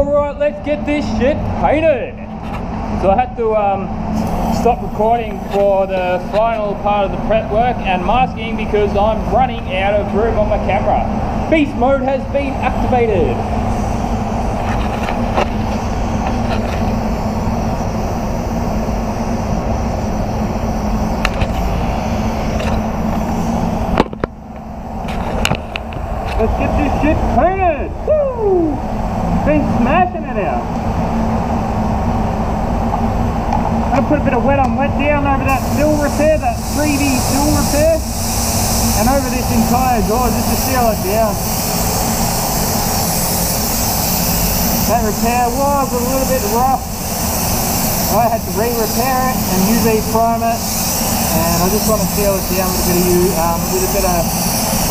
Alright, let's get this shit painted. So I had to stop recording for the final part of the prep work and masking because I'm running out of room on my camera. Beast mode has been activated. Let's get this shit painted! Woo! Been smashing it out. I put a bit of wet on wet down over that sill repair, that 3D sill repair, and over this entire door just to seal it down. That repair was a little bit rough. I had to re-repair it and UV prime it, and I just want to seal it down with a bit of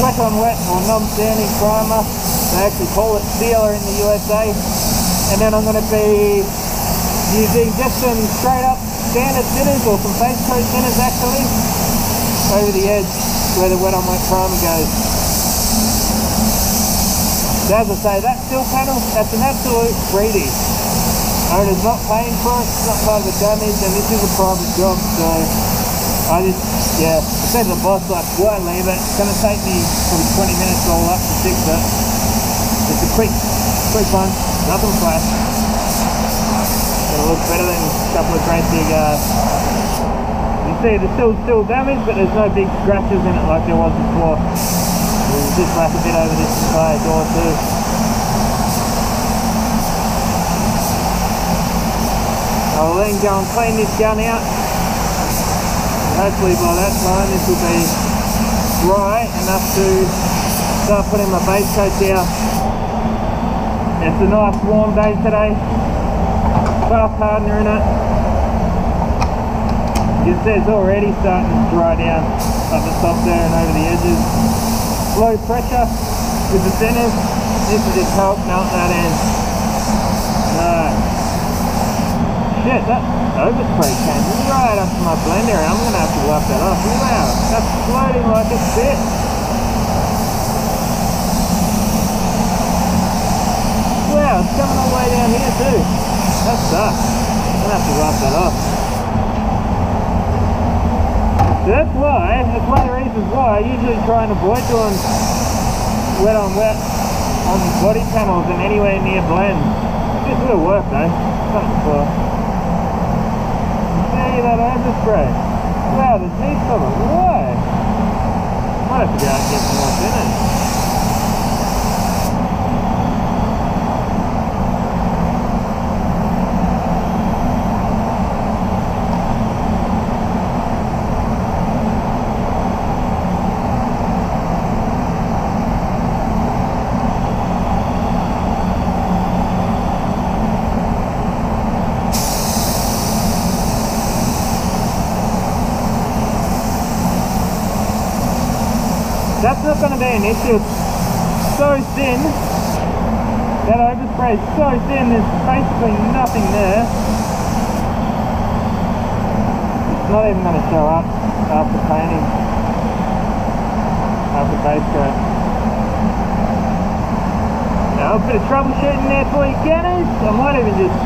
wet on wet or non-standing primer. They actually call it sealer in the USA. And then I'm going to be using just some straight up standard thinners or some base coat thinners actually over the edge where the wet on wet primer goes. So as I say, that sill panel, that's an absolute freebie. Owner's not paying for it, it's not part of the damage, and this is a private job, so I just, yeah, I said to the boss, like, why leave it? It's going to take me probably 20 minutes all up to fix it. It's a quick one, nothing flash. It'll look better than a couple of great big, you see the sill's still damaged, but there's no big scratches in it like there was before. There's just like a bit over this entire door too. I'll then go and clean this gun out. Hopefully by that time this will be dry enough to start putting my base coat down. It's a nice warm day today. Bath hardener in it. You can see it's already starting to dry down up the top there and over the edges. Low pressure with the thinners. This will just help melt that in. Shit, that overspray came right up to my blender and I'm going to have to wipe that off. Wow, that's floating like a bit. Wow, it's coming all the way down here too. That sucks. I'm going to have to wipe that off. So that's one of the reasons why I usually try and avoid doing wet on wet on body panels and anywhere near blends. Just a little work though. Something for. That overspray. Wow, there's heaps of it. Why? Might have to go out and get some more thinner. That's not going to be an issue. It's so thin. That overspray is so thin, there's basically nothing there. It's not even going to show up after painting, after base coat. Now, a bit of troubleshooting there for you gunners. I might even just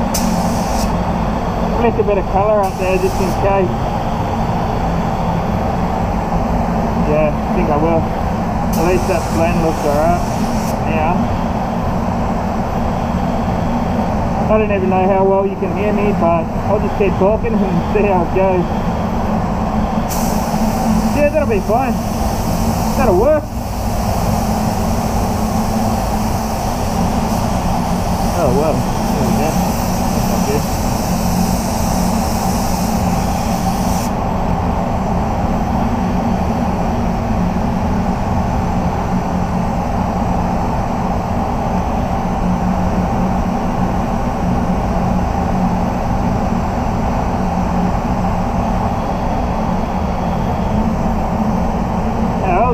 flick a bit of colour up there just in case. Yeah, I think I will. At least that blend looks alright now. I don't even know how well you can hear me, but I'll just keep talking and see how it goes. Yeah, that'll be fine. That'll work. Oh well, there we go. That's good.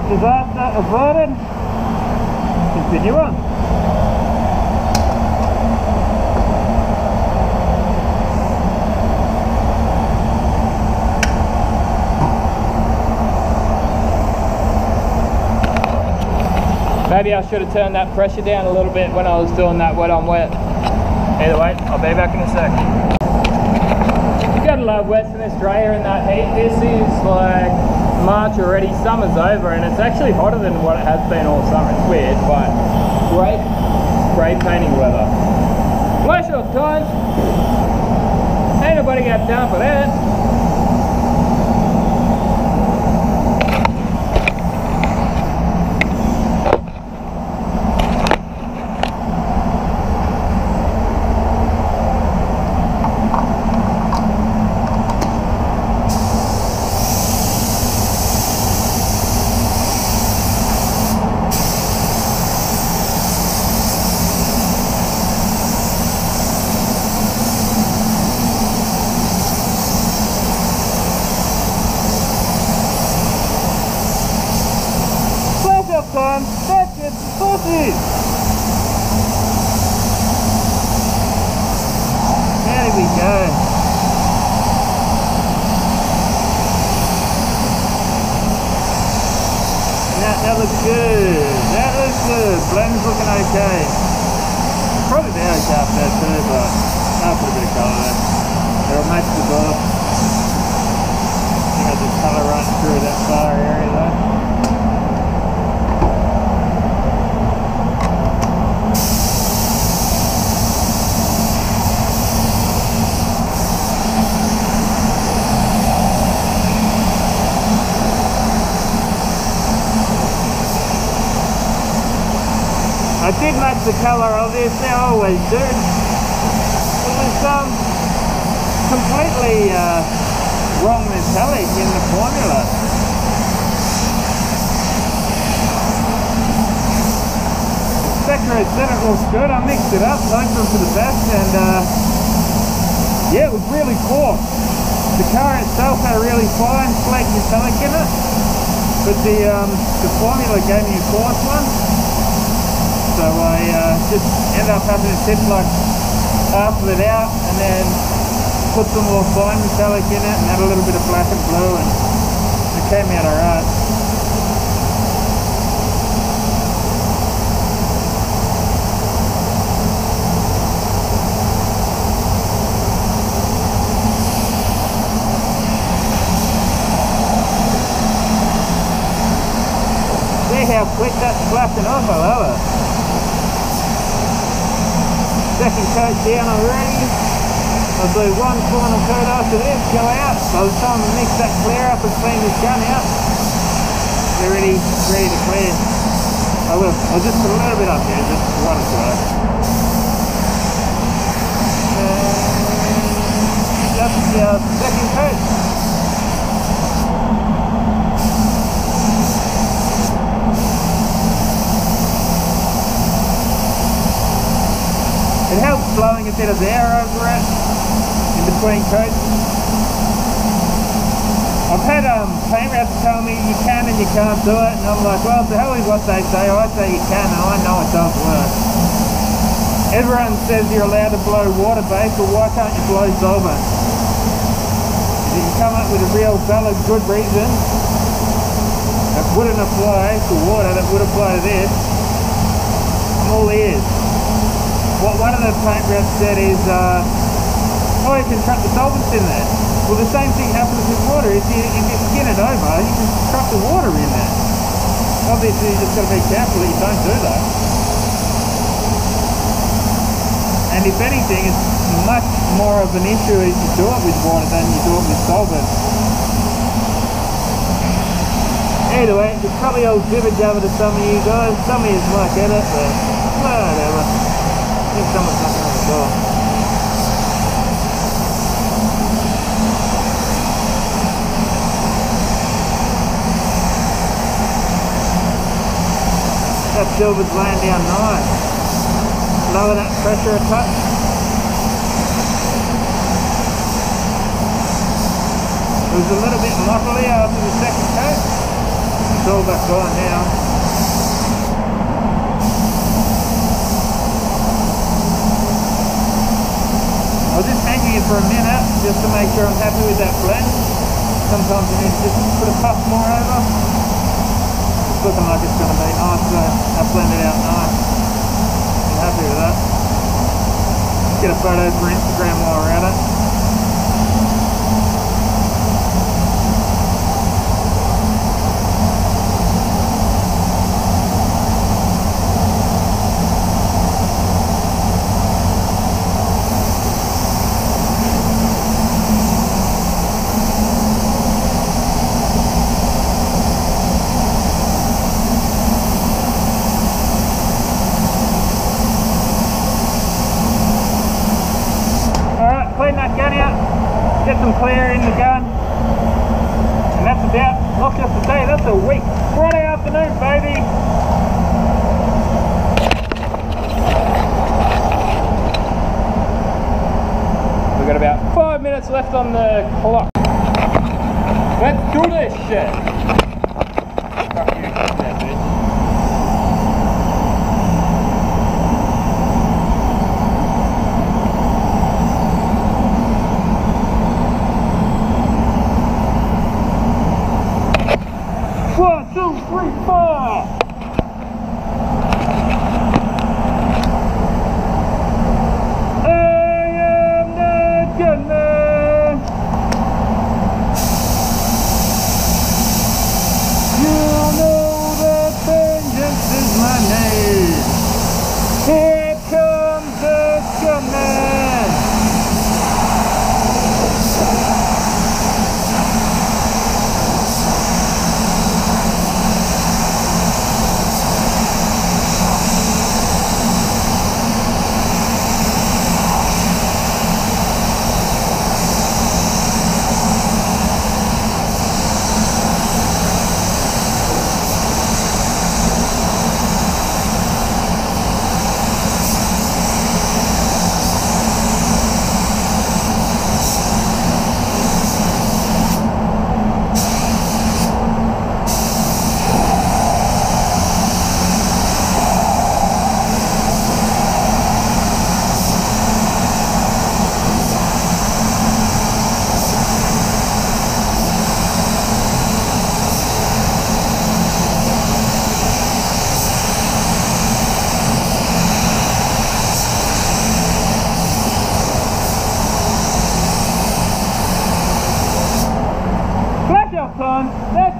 Disaster averted. Continue on. Maybe I should have turned that pressure down a little bit when I was doing that wet on wet. Hey, the white, I'll be back in a sec. You got a lot of wets in Australia in that heat. This is like March already, summer's over, and it's actually hotter than what it has been all summer. It's weird, but great spray painting weather. Flash off times. Ain't nobody got time for that. I did like the colour of this, I always do. It was completely wrong metallic in the formula. Spectroacidic was good, I mixed it up, liked them for the best, and yeah, it was really cool. The colour itself had a really fine flake metallic in it, but the formula gave me a coarse one. So I just ended up having to tip like half of it out and then put some more fine metallic in it and add a little bit of black and blue, and it came out alright. See how quick that's flashing off, I love it. Second coat down already. I'll do one final coat after this, go out. By the time I mix that clear up and clean this gun out, they're ready to clear. I'll just put a little bit up here, just one or two. That's the second coat. It helps blowing a bit of air over it in between coats. I've had paint reps tell me you can and you can't do it, and I'm like, well, the hell is what they say. I say you can and I know it doesn't work. Everyone says you're allowed to blow water base, but why can't you blow solvent? If you can come up with a real valid good reason that wouldn't apply to water, that would apply to this, I'm all ears. What one of the paint reps said is, oh, you can trap the solvents in there. Well, the same thing happens with water. If you skin it over, you can trap the water in there. Obviously, you just got to be careful that you don't do that. And if anything, it's much more of an issue if you do it with water than you do it with solvents. Either way, it's probably all jibber-jabber to some of you guys. Some of you might get it, but whatever. I think someone's knocking on the door. That silver's laying down nice. Lower that pressure a touch. It was a little bit mottly after the second coat. It's all back gone now. I'll just hang here for a minute just to make sure I'm happy with that blend. Sometimes you need to just put a puff more over. It's looking like it's going to be nice, so I blend it out nice. I'm happy with that. Let's get a photo for Instagram while we're at it. Get some clear in the gun, and that's about, not just a day, that's a week. Friday afternoon, baby! We've got about 5 minutes left on the clock. Let's do this shit! Fuck you, that bitch. That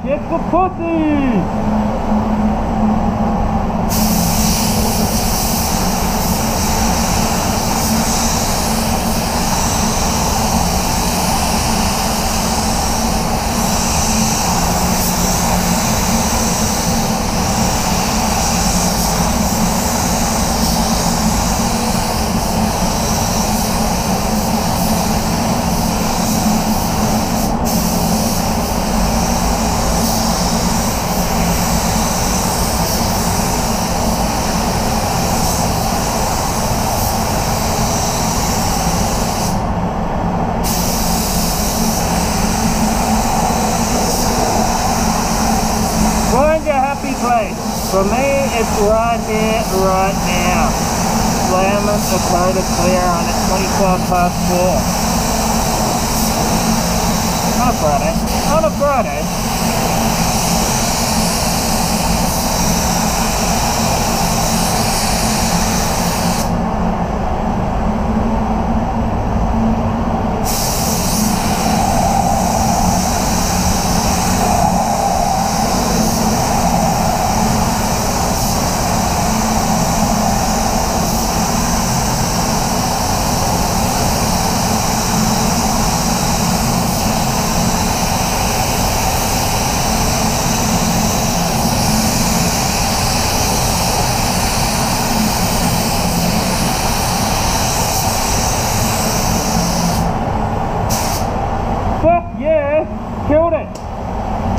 shit's for pussies! For me, it's right here, right now. Slamming the Dakota clear on at 4:25. On a Friday. On a Friday.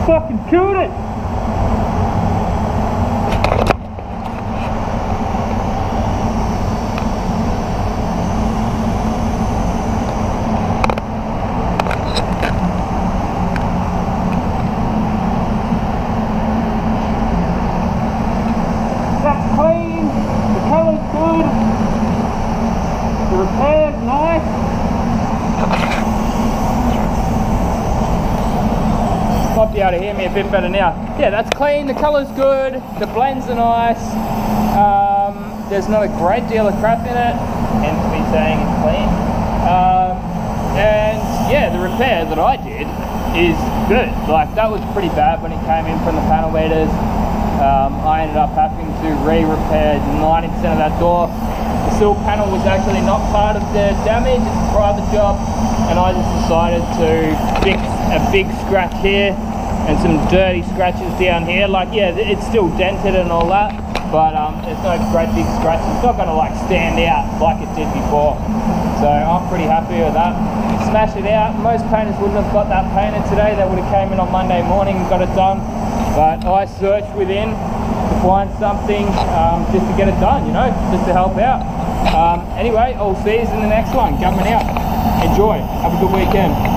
Fucking killed it! That's clean, the colour's good, the repair's nice. Might be able to hear me a bit better now. Yeah, that's clean, the colour's good, the blends are nice. There's not a great deal of crap in it, hence me saying it's clean. And yeah, the repair that I did is good. Like, that was pretty bad when it came in from the panel beaters. I ended up having to re-repair 90% of that door. The sill panel was actually not part of the damage, it's a private job, and I just decided to fix a big scratch here and some dirty scratches down here. Like, yeah, it's still dented and all that, but it's no great big scratch. It's not going to like stand out like it did before, so I'm pretty happy with that. Smash it out. Most painters wouldn't have got that painted today, they would have came in on Monday morning and got it done. But I searched within to find something just to get it done, you know, just to help out. Anyway, I'll see you in the next one. Government out. Enjoy. Have a good weekend.